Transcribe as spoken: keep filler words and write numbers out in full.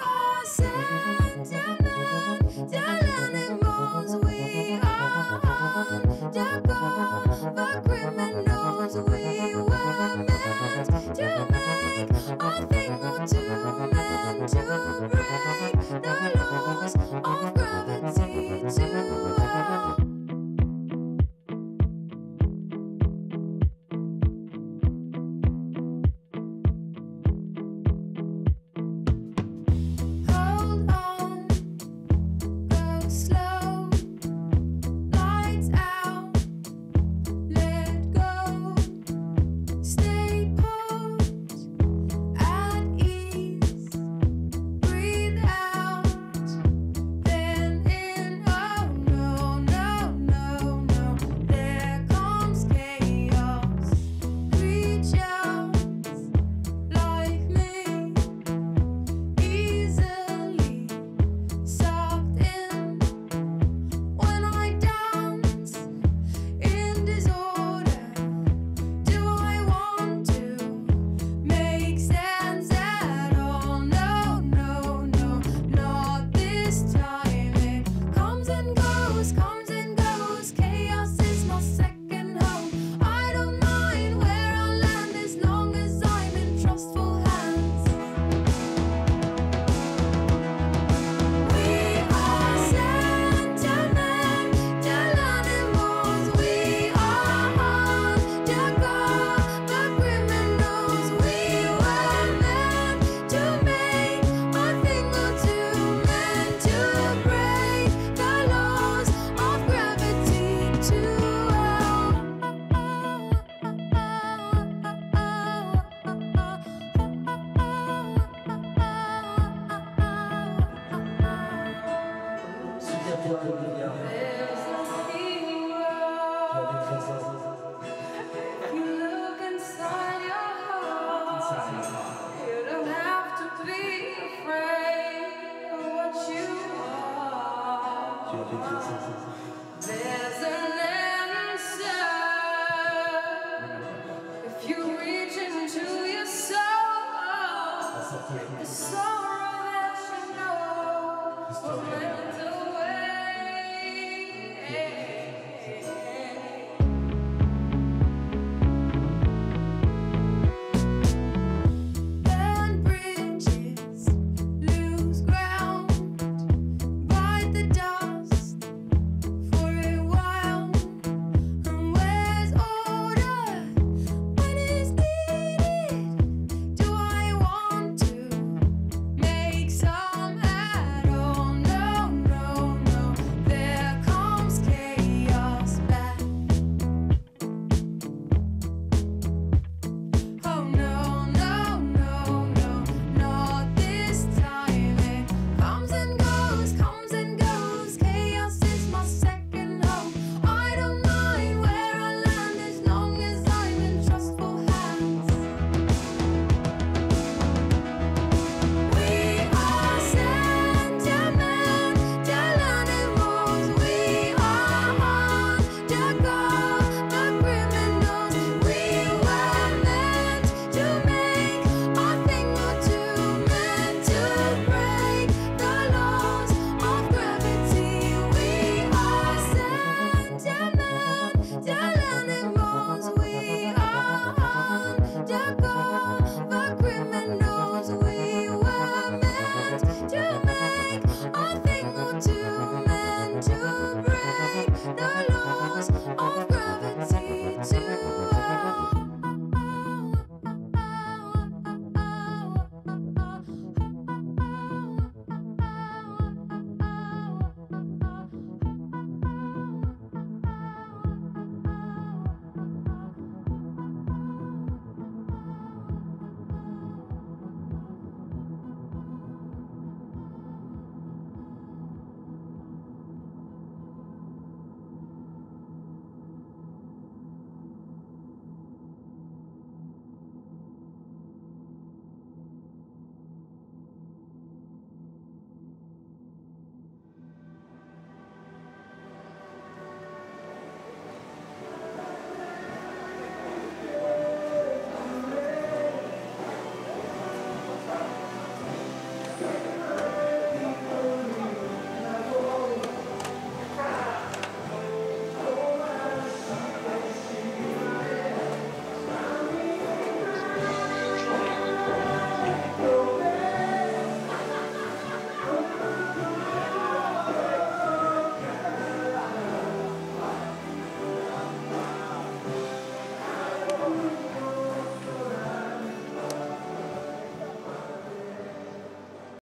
all September, telling them goals we are on the call for criminals. We were meant to make all things more to men to break the laws of gravity to us. Thank you.